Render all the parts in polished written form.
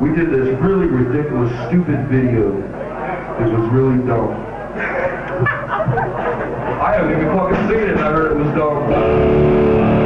We did this really ridiculous, stupid video. It was really dumb. I haven't even fucking seen it, and I heard it was dumb.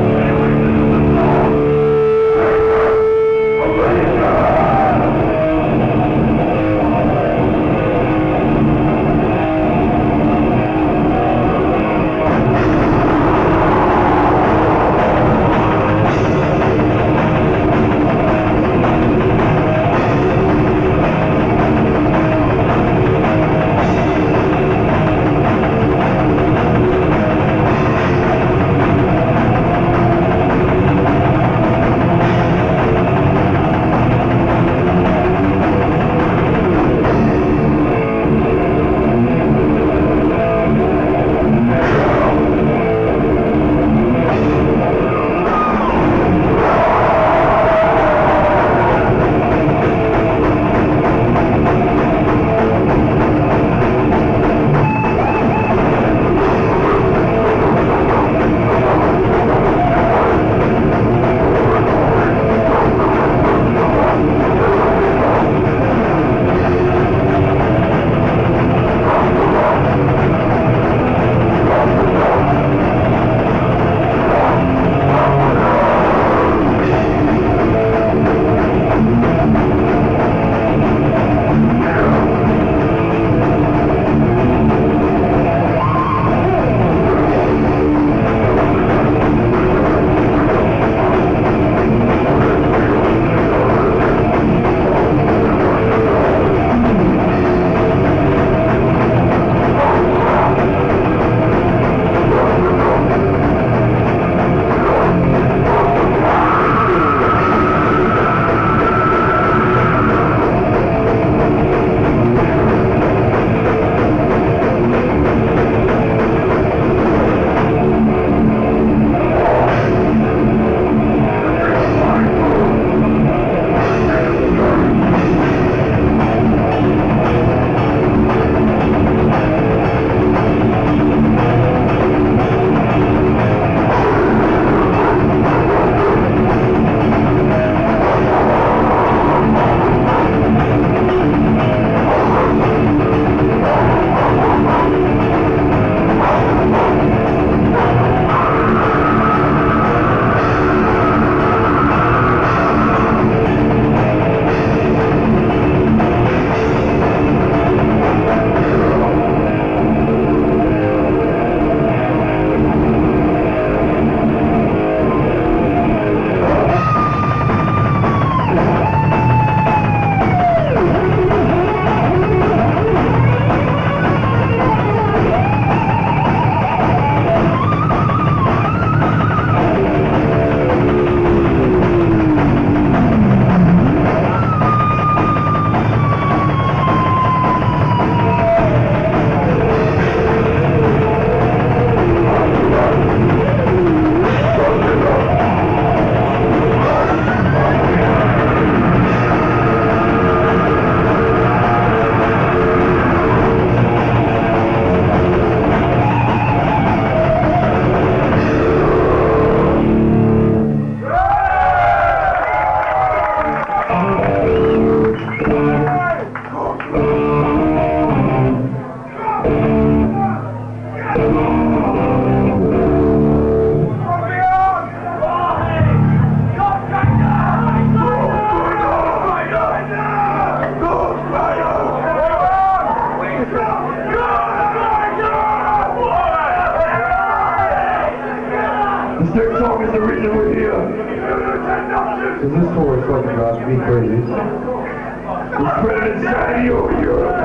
This tour is fucking awesome. me crazy. We're spread inside you, Europe.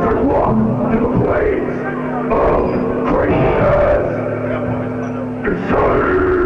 Let's walk to the place of craziness. It's